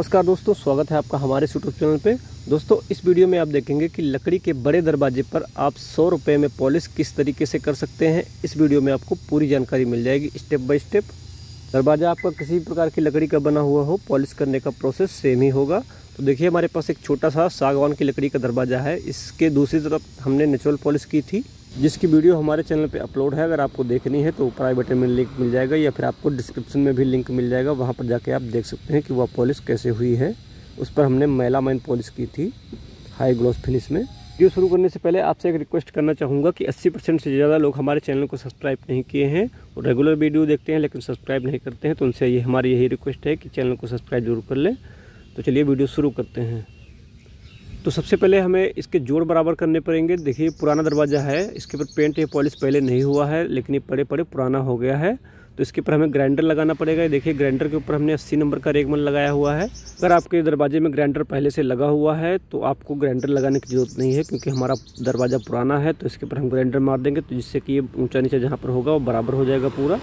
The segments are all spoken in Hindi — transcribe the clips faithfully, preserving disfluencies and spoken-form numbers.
नमस्कार दोस्तों, स्वागत है आपका हमारे यूट्यूब चैनल पे। दोस्तों, इस वीडियो में आप देखेंगे कि लकड़ी के बड़े दरवाजे पर आप सौ रुपये में पॉलिश किस तरीके से कर सकते हैं। इस वीडियो में आपको पूरी जानकारी मिल जाएगी स्टेप बाय स्टेप। दरवाज़ा आपका किसी भी प्रकार की लकड़ी का बना हुआ हो, पॉलिश करने का प्रोसेस सेम ही होगा। तो देखिए, हमारे पास एक छोटा सा सागवान की लकड़ी का दरवाज़ा है। इसके दूसरी तरफ हमने नेचुरल पॉलिश की थी, जिसकी वीडियो हमारे चैनल पे अपलोड है। अगर आपको देखनी है तो ऊपर आई बटन में लिंक मिल जाएगा, या फिर आपको डिस्क्रिप्शन में भी लिंक मिल जाएगा। वहाँ पर जाके आप देख सकते हैं कि वह पॉलिश कैसे हुई है। उस पर हमने मेलामाइन पॉलिश की थी हाई ग्लॉस फिनिश में। वीडियो शुरू करने से पहले आपसे एक रिक्वेस्ट करना चाहूँगा कि अस्सी परसेंट से ज़्यादा लोग हमारे चैनल को सब्सक्राइब नहीं किए हैं और रेगुलर वीडियो देखते हैं लेकिन सब्सक्राइब नहीं करते हैं। तो उनसे ये हमारी यही रिक्वेस्ट है कि चैनल को सब्सक्राइब जरूर कर लें। तो चलिए वीडियो शुरू करते हैं। तो सबसे पहले हमें इसके जोड़ बराबर करने पड़ेंगे। देखिए, पुराना दरवाज़ा है, इसके ऊपर पेंट या पॉलिश पहले नहीं हुआ है, लेकिन ये पड़े पड़े पुराना हो गया है। तो इसके ऊपर हमें ग्राइंडर लगाना पड़ेगा। देखिए, ग्राइंडर के ऊपर हमने अस्सी नंबर का रेगमल लगाया हुआ है। अगर आपके दरवाजे में ग्राइंडर पहले से लगा हुआ है तो आपको ग्राइंडर लगाने की ज़रूरत नहीं है, क्योंकि हमारा दरवाज़ा पुराना है। तो इसके ऊपर हम ग्राइंडर मार देंगे, तो जिससे कि ये ऊँचा नीचा जहाँ पर होगा वो बराबर हो जाएगा पूरा।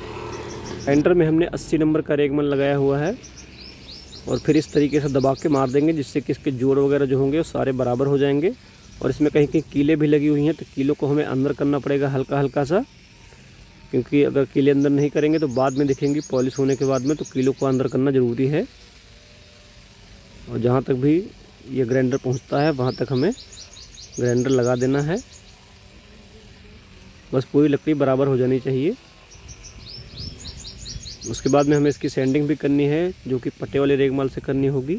ग्राइंडर में हमने अस्सी नंबर का रेगमल लगाया हुआ है और फिर इस तरीके से दबा के मार देंगे, जिससे कि इसके जोड़ वगैरह जो होंगे वो सारे बराबर हो जाएंगे। और इसमें कहीं कहीं कीलें भी लगी हुई हैं, तो कीलों को हमें अंदर करना पड़ेगा हल्का हल्का सा, क्योंकि अगर कीले अंदर नहीं करेंगे तो बाद में दिखेंगी पॉलिश होने के बाद में। तो कीलों को अंदर करना ज़रूरी है। और जहाँ तक भी ये ग्राइंडर पहुँचता है वहाँ तक हमें ग्राइंडर लगा देना है। बस पूरी लकड़ी बराबर हो जानी चाहिए। उसके बाद में हमें इसकी सैंडिंग भी करनी है, जो कि पट्टे वाले रेगमाल से करनी होगी।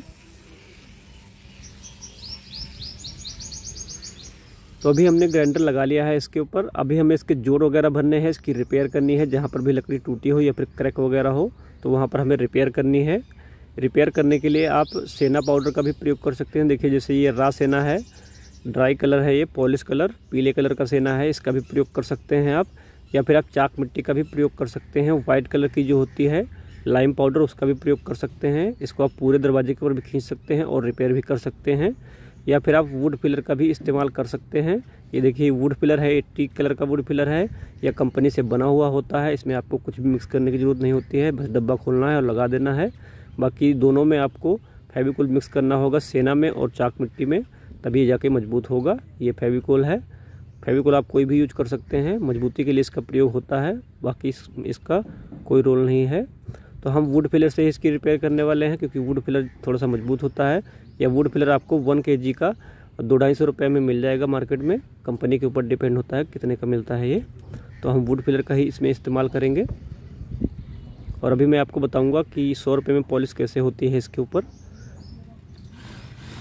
तो अभी हमने ग्राइंडर लगा लिया है इसके ऊपर। अभी हमें इसके जोड़ वगैरह भरने हैं, इसकी रिपेयर करनी है। जहाँ पर भी लकड़ी टूटी हो या फिर क्रैक वगैरह हो तो वहाँ पर हमें रिपेयर करनी है। रिपेयर करने के लिए आप सेना पाउडर का भी प्रयोग कर सकते हैं। देखिए, जैसे ये रा सेना है, ड्राई कलर है, ये पॉलिश कलर पीले कलर का सेना है, इसका भी प्रयोग कर सकते हैं आप। या फिर आप चाक मिट्टी का भी प्रयोग कर सकते हैं। वाइट कलर की जो होती है लाइम पाउडर, उसका भी प्रयोग कर सकते हैं। इसको आप पूरे दरवाजे के ऊपर भी खींच सकते हैं और रिपेयर भी कर सकते हैं। या फिर आप वुड पिलर का भी इस्तेमाल कर सकते हैं। ये देखिए वुड पिलर है, ये टीक कलर का वुड पिलर है, या कंपनी से बना हुआ होता है। इसमें आपको कुछ भी मिक्स करने की ज़रूरत नहीं होती है, बस डब्बा खोलना है और लगा देना है। बाकी दोनों में आपको फेविकोल मिक्स करना होगा, सेना में और चाक मिट्टी में, तभी जाके मजबूत होगा। ये फेविकोल है, फेविकोल आप कोई भी यूज कर सकते हैं, मजबूती के लिए इसका प्रयोग होता है। बाकी इस, इसका कोई रोल नहीं है। तो हम वुड पिलर से इसकी रिपेयर करने वाले हैं, क्योंकि वुड पिलर थोड़ा सा मजबूत होता है। या वुड पिलर आपको वन केजी का दो ढाई सौ रुपये में मिल जाएगा मार्केट में। कंपनी के ऊपर डिपेंड होता है कितने का मिलता है ये। तो हम वुड पिलर का ही इसमें इस्तेमाल करेंगे। और अभी मैं आपको बताऊँगा कि सौ रुपये में पॉलिश कैसे होती है इसके ऊपर।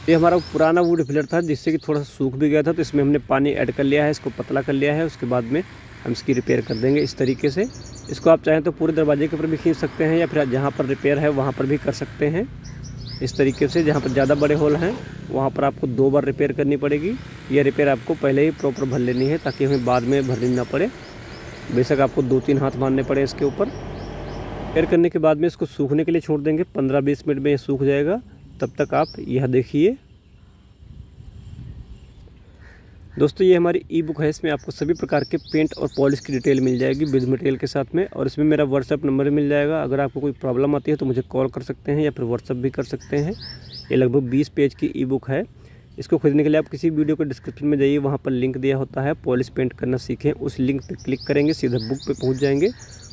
ये हमारा पुराना वुड पिलर था, जिससे कि थोड़ा सा सूख भी गया था, तो इसमें हमने पानी ऐड कर लिया है, इसको पतला कर लिया है। उसके बाद में हम इसकी रिपेयर कर देंगे इस तरीके से। इसको आप चाहें तो पूरे दरवाजे के ऊपर भी खींच सकते हैं, या फिर जहाँ पर रिपेयर है वहाँ पर भी कर सकते हैं इस तरीके से। जहाँ पर ज़्यादा बड़े होल हैं वहाँ पर आपको दो बार रिपेयर करनी पड़ेगी। यह रिपेयर आपको पहले ही प्रॉपर भर लेनी है, ताकि हमें बाद में भरनी ना पड़े। बेशक आपको दो तीन हाथ मारने पड़े इसके ऊपर। रिपेयर करने के बाद में इसको सूखने के लिए छोड़ देंगे, पंद्रह बीस मिनट में यह सूख जाएगा। तब तक आप यह देखिए। दोस्तों, ये हमारी ई बुक है, इसमें आपको सभी प्रकार के पेंट और पॉलिश की डिटेल मिल जाएगी विद मटेरियल के साथ में। और इसमें मेरा व्हाट्सअप नंबर मिल जाएगा। अगर आपको कोई प्रॉब्लम आती है तो मुझे कॉल कर सकते हैं, या फिर व्हाट्सअप भी कर सकते हैं। ये लगभग बीस पेज की ई बुक है। इसको खरीदने के लिए आप किसी वीडियो के डिस्क्रिप्शन में जाइए, वहाँ पर लिंक दिया होता है पॉलिश पेंट करना सीखें। उस लिंक पर क्लिक करेंगे, सीधा बुक पर पहुँच जाएंगे।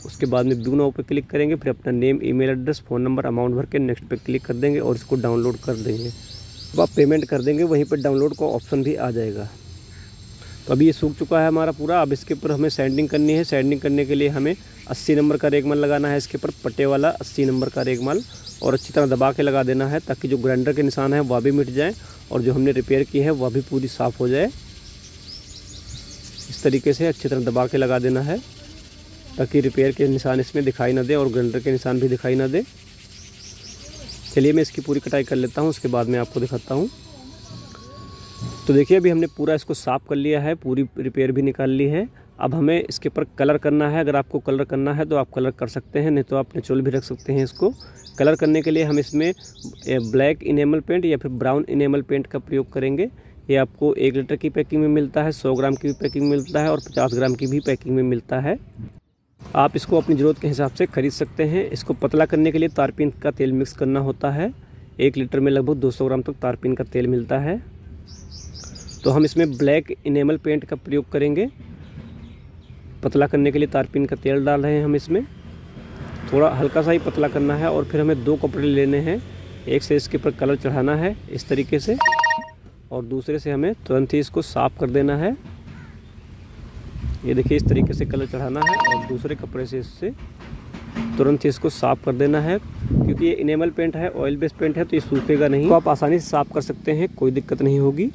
उसके बाद में व्यू नाउ पर क्लिक करेंगे, फिर अपना name, email address, phone number, amount भर के नेक्स्ट पर क्लिक कर देंगे और इसको डाउनलोड कर देंगे। जब आप पेमेंट कर देंगे वहीं पर डाउनलोड का ऑप्शन भी आ जाएगा। तो अभी ये सूख चुका है हमारा पूरा। अब इसके ऊपर हमें सैंडिंग करनी है। सैंडिंग करने के लिए हमें अस्सी नंबर का रेगमाल लगाना है इसके ऊपर, पट्टे वाला अस्सी नंबर का रेगमाल, और अच्छी तरह दबा के लगा देना है, ताकि जो ग्राइंडर के निशान है वह भी मिट जाए और जो हमने रिपेयर की है वह भी पूरी साफ़ हो जाए। इस तरीके से अच्छी तरह दबा के लगा देना है, ताकि रिपेयर के निशान इसमें दिखाई ना दे और ग्राइंडर के निशान भी दिखाई ना दे। चलिए, मैं इसकी पूरी कटाई कर लेता हूँ, उसके बाद मैं आपको दिखाता हूँ। तो देखिए, अभी हमने पूरा इसको साफ़ कर लिया है, पूरी रिपेयर भी निकाल ली है। अब हमें इसके ऊपर कलर करना है। अगर आपको कलर करना है तो आप कलर कर सकते हैं, नहीं तो आप नेचुरल भी रख सकते हैं इसको। कलर करने के लिए हम इसमें ब्लैक इनेमल पेंट या फिर ब्राउन इनेमल पेंट का प्रयोग करेंगे। ये आपको एक लीटर की पैकिंग में मिलता है, सौ ग्राम की भी पैकिंग में मिलता है और पचास ग्राम की भी पैकिंग में मिलता है। आप इसको अपनी ज़रूरत के हिसाब से खरीद सकते हैं। इसको पतला करने के लिए तारपीन का तेल मिक्स करना होता है। एक लीटर में लगभग दो सौ ग्राम तक तारपीन का तेल मिलता है। तो हम इसमें ब्लैक इनेमल पेंट का प्रयोग करेंगे। पतला करने के लिए तारपीन का तेल डाल रहे हैं हम, इसमें थोड़ा हल्का सा ही पतला करना है। और फिर हमें दो कपड़े लेने हैं, एक से इसके ऊपर कलर चढ़ाना है इस तरीके से, और दूसरे से हमें तुरंत ही इसको साफ़ कर देना है। ये देखिए, इस तरीके से कलर चढ़ाना है और दूसरे कपड़े से इससे तुरंत ही इसको साफ़ कर देना है। क्योंकि ये इनेमल पेंट है, ऑयल बेस्ड पेंट है, तो ये सूखेगा नहीं, तो आप आसानी से साफ़ कर सकते हैं, कोई दिक्कत नहीं होगी।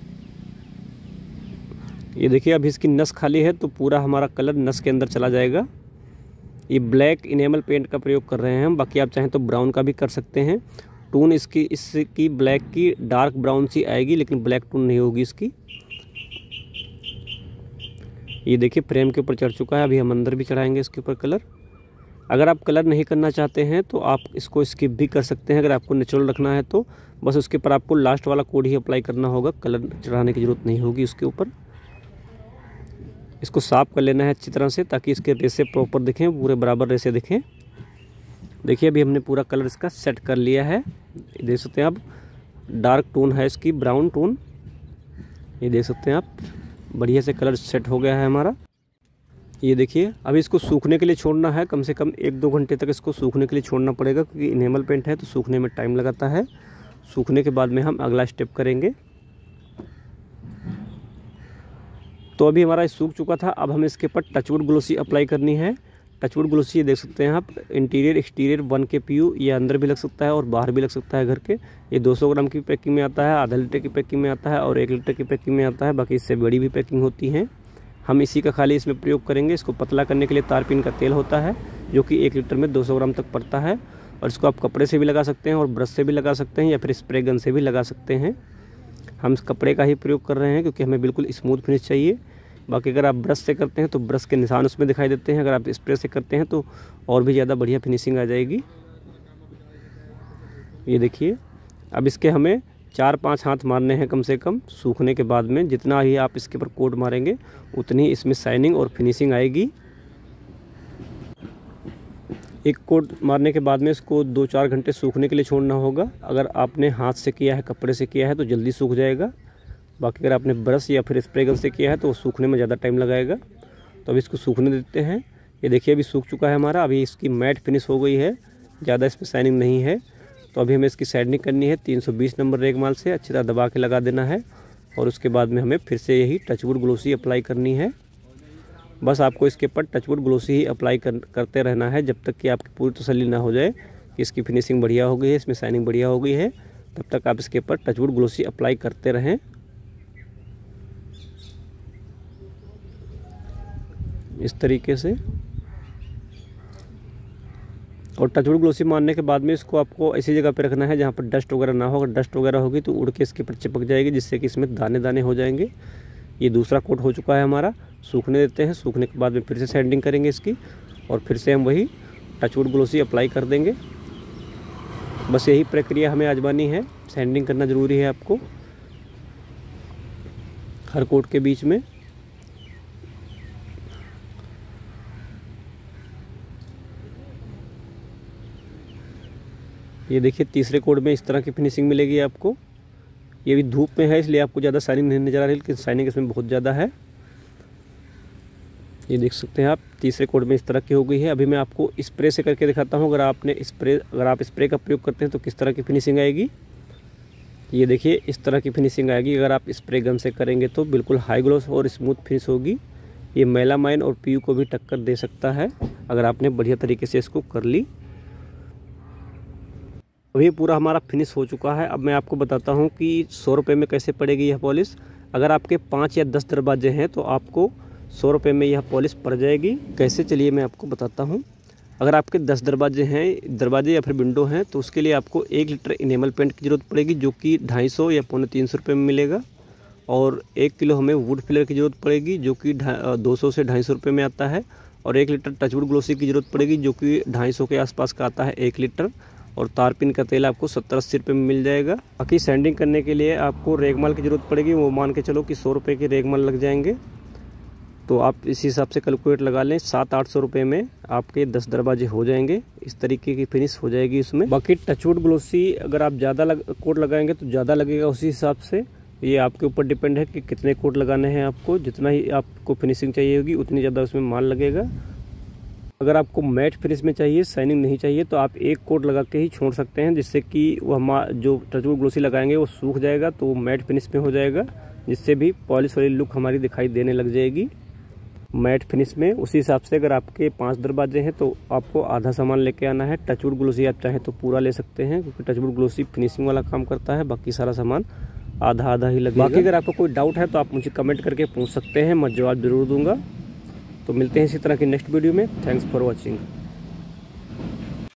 ये देखिए, अब इसकी नस खाली है तो पूरा हमारा कलर नस के अंदर चला जाएगा। ये ब्लैक इनेमल पेंट का प्रयोग कर रहे हैं हम, बाकी आप चाहें तो ब्राउन का भी कर सकते हैं। टून इसकी इसकी ब्लैक की डार्क ब्राउन सी आएगी, लेकिन ब्लैक टून नहीं होगी इसकी। ये देखिए, फ्रेम के ऊपर चढ़ चुका है, अभी हम अंदर भी चढ़ाएंगे इसके ऊपर कलर। अगर आप कलर नहीं करना चाहते हैं तो आप इसको स्किप भी कर सकते हैं। अगर आपको नेचुरल रखना है तो बस उसके ऊपर आपको लास्ट वाला कोड ही अप्लाई करना होगा, कलर चढ़ाने की ज़रूरत नहीं होगी उसके ऊपर। इसको साफ़ कर लेना है अच्छी तरह से, ताकि इसके रेसे प्रॉपर दिखें, पूरे बराबर रेसे दिखें। देखिए, अभी हमने पूरा कलर इसका सेट कर लिया है। देख सकते हैं आप, डार्क टोन है इसकी, ब्राउन टोन। ये देख सकते हैं आप, बढ़िया से कलर सेट हो गया है हमारा। ये देखिए, अभी इसको सूखने के लिए छोड़ना है, कम से कम एक दो घंटे तक इसको सूखने के लिए छोड़ना पड़ेगा, क्योंकि इनेमल पेंट है तो सूखने में टाइम लगाता है। सूखने के बाद में हम अगला स्टेप करेंगे। तो अभी हमारा सूख चुका था, अब हम इसके ऊपर टचवुड ग्लोसी अप्लाई करनी है। टचवुड ग्लोसी ये देख सकते हैं आप, interior exterior one K P U, ये अंदर भी लग सकता है और बाहर भी लग सकता है घर के। ये दो सौ ग्राम की पैकिंग में आता है, आधा लीटर की पैकिंग में आता है और एक लीटर की पैकिंग में आता है। बाकी इससे बड़ी भी पैकिंग होती हैं, हम इसी का खाली इसमें प्रयोग करेंगे। इसको पतला करने के लिए तारपीन का तेल होता है, जो कि एक लीटर में दो सौ ग्राम तक पड़ता है। और इसको आप कपड़े से भी लगा सकते हैं और ब्रश से भी लगा सकते हैं, या फिर स्प्रे गन से भी लगा सकते हैं। हम इस कपड़े का ही प्रयोग कर रहे हैं, क्योंकि हमें बिल्कुल स्मूथ फिनिश चाहिए। बाकी अगर आप ब्रश से करते हैं तो ब्रश के निशान उसमें दिखाई देते हैं, अगर आप स्प्रे से करते हैं तो और भी ज़्यादा बढ़िया फिनिशिंग आ जाएगी। ये देखिए, अब इसके हमें चार पाँच हाथ मारने हैं कम से कम। सूखने के बाद में जितना ही आप इसके ऊपर कोट मारेंगे उतनी इसमें शाइनिंग और फिनिशिंग आएगी। एक कोट मारने के बाद में इसको दो चार घंटे सूखने के लिए छोड़ना होगा। अगर आपने हाथ से किया है, कपड़े से किया है तो जल्दी सूख जाएगा। बाकी अगर आपने ब्रश या फिर स्प्रे गन से किया है तो वो सूखने में ज़्यादा टाइम लगाएगा। तो अभी इसको सूखने देते हैं। ये देखिए, अभी सूख चुका है हमारा, अभी इसकी मैट फिनिश हो गई है, ज़्यादा इसमें शाइनिंग नहीं है। तो अभी हमें इसकी शाइनिंग करनी है। तीन सौ बीस नंबर रेगमाल से अच्छी तरह दबा के लगा देना है, और उसके बाद में हमें फिर से यही टचवुड ग्लोसी अप्लाई करनी है। बस आपको इसके ऊपर टचवुड ग्लोसी ही अप्लाई कर, करते रहना है, जब तक कि आपकी पूरी तसल्ली ना हो जाए कि इसकी फिनिशिंग बढ़िया हो गई है, इसमें शाइनिंग बढ़िया हो गई है। तब तक आप इसके ऊपर टचवुड ग्लोसी अप्लाई करते रहें। इस तरीके से, और टचवुड ग्लोसी मारने के बाद में इसको आपको ऐसी जगह पर रखना है जहाँ पर डस्ट वगैरह ना हो। अगर डस्ट वगैरह होगी तो उड़ के इसके ऊपर चिपक जाएगी, जिससे कि इसमें दाने दाने हो जाएंगे। ये दूसरा कोट हो चुका है हमारा, सूखने देते हैं। सूखने के बाद में फिर से सैंडिंग करेंगे इसकी, और फिर से हम वही टचवुड ग्लोसी अप्लाई कर देंगे। बस यही प्रक्रिया हमें आजमानी है, सैंडिंग करना ज़रूरी है आपको हर कोट के बीच में। ये देखिए, तीसरे कोट में इस तरह की फिनिशिंग मिलेगी आपको। ये भी धूप में है इसलिए आपको ज़्यादा शाइनिंग नहीं नजर आ रही, लेकिन शाइनिंग इसमें बहुत ज़्यादा है। ये देख सकते हैं आप, तीसरे कोट में इस तरह की हो गई है। अभी मैं आपको स्प्रे से करके दिखाता हूँ। अगर आपने स्प्रे अगर आप स्प्रे का प्रयोग करते हैं तो किस तरह की फिनिशिंग आएगी। ये देखिए, इस तरह की फिनिशिंग आएगी। अगर आप स्प्रे गन से करेंगे तो बिल्कुल हाई ग्लॉस और स्मूथ फिनिश होगी। ये मेलामाइन और पी यू को भी टक्कर दे सकता है, अगर आपने बढ़िया तरीके से इसको कर ली। अभी पूरा हमारा फिनिश हो चुका है। अब मैं आपको बताता हूं कि सौ रुपये में कैसे पड़ेगी यह पॉलिश। अगर आपके पाँच या दस दरवाजे हैं तो आपको सौ रुपये में यह पॉलिश पड़ जाएगी। कैसे, चलिए मैं आपको बताता हूं। अगर आपके दस दरवाजे हैं दरवाजे या फिर विंडो हैं तो उसके लिए आपको एक लीटर इनेमल पेंट की ज़रूरत पड़ेगी, जो कि ढाई सौ या पौने तीन सौ रुपये में मिलेगा। और एक किलो हमें वुड फिलर की ज़रूरत पड़ेगी, जो कि दो सौ से ढाई सौ रुपये में आता है। और एक लीटर टचवुड ग्लोसी की ज़रूरत पड़ेगी, जो कि ढाई सौ के आसपास का आता है एक लीटर। और तारपीन का तेल आपको सत्तर अस्सी रुपये में मिल जाएगा। बाकी सैंडिंग करने के लिए आपको रेगमाल की ज़रूरत पड़ेगी, वो मान के चलो कि सौ रुपये के रेगमाल लग जाएंगे। तो आप इस हिसाब से कैलकुलेट लगा लें, सात आठ सौ रुपये में आपके दस दरवाजे हो जाएंगे। इस तरीके की फिनिश हो जाएगी इसमें। बाकी टचवुड ग्लोसी अगर आप ज़्यादा लग, कोट लगाएंगे तो ज़्यादा लगेगा, उसी हिसाब से ये आपके ऊपर डिपेंड है कि कितने कोट लगाने हैं आपको। जितना ही आपको फिनिशिंग चाहिए होगी उतनी ज़्यादा उसमें माल लगेगा। अगर आपको मैट फिनिश में चाहिए, शाइनिंग नहीं चाहिए, तो आप एक कोट लगा के ही छोड़ सकते हैं, जिससे कि वह जो टचवुड ग्लोसी लगाएंगे वो सूख जाएगा तो वो मैट फिनिश में हो जाएगा, जिससे भी पॉलिश वाली लुक हमारी दिखाई देने लग जाएगी मैट फिनिश में। उसी हिसाब से अगर आपके पांच दरवाजे हैं तो आपको आधा सामान लेके आना है। टचवुड ग्लोसी आप चाहें तो पूरा ले सकते हैं, क्योंकि टचवुड ग्लोसी फिनिशिंग वाला काम करता है, बाकी सारा सामान आधा आधा ही लगेगा। बाकी अगर आपको कोई डाउट है तो आप मुझे कमेंट करके पूछ सकते हैं, मैं जवाब जरूर दूंगा। तो मिलते हैं इसी तरह की नेक्स्ट वीडियो में। Thanks for watching.